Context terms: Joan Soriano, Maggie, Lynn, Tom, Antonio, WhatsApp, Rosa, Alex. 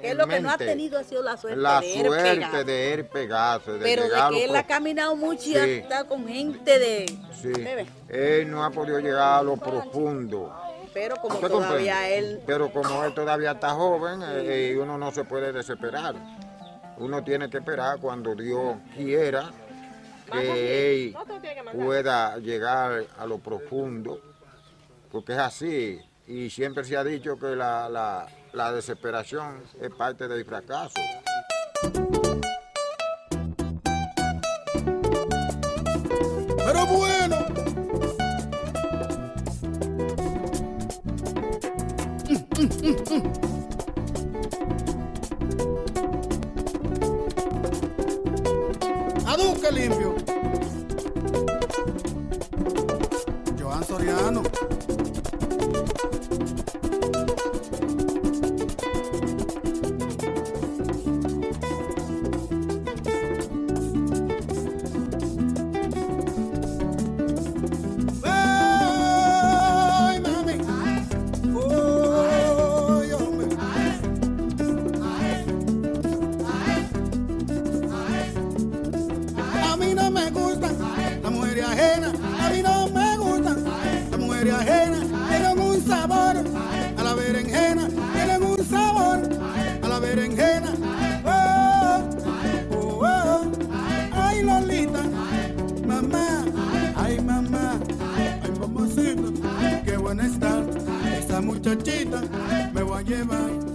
Que es lo que no ha tenido ha sido la suerte de él pegarse. Pero de que él ha caminado mucho y ha estado con gente de... Sí, él no ha podido llegar a lo profundo. Pero como todavía él... Pero como él todavía está joven, uno no se puede desesperar. Uno tiene que esperar cuando Dios quiera que él pueda llegar a lo profundo. Porque es así. Y siempre se ha dicho que la desesperación es parte del fracaso. Pero bueno. Aduque limpio. Joan Soriano. Muchachita, me voy a llevar.